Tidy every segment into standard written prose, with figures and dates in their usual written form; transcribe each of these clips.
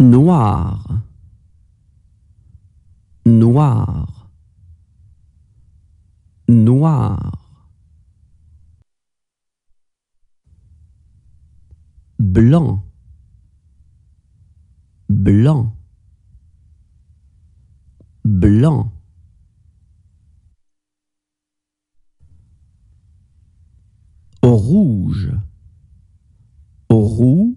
noir, noir, noir. Blanc, blanc, blanc. Rouge, rouge,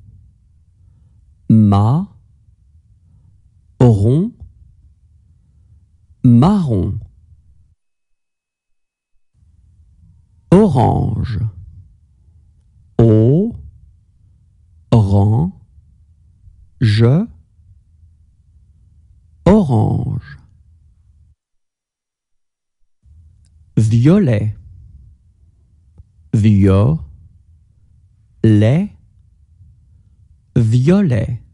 marron, marron. Orange, orange, orange. Violet, violet, violet.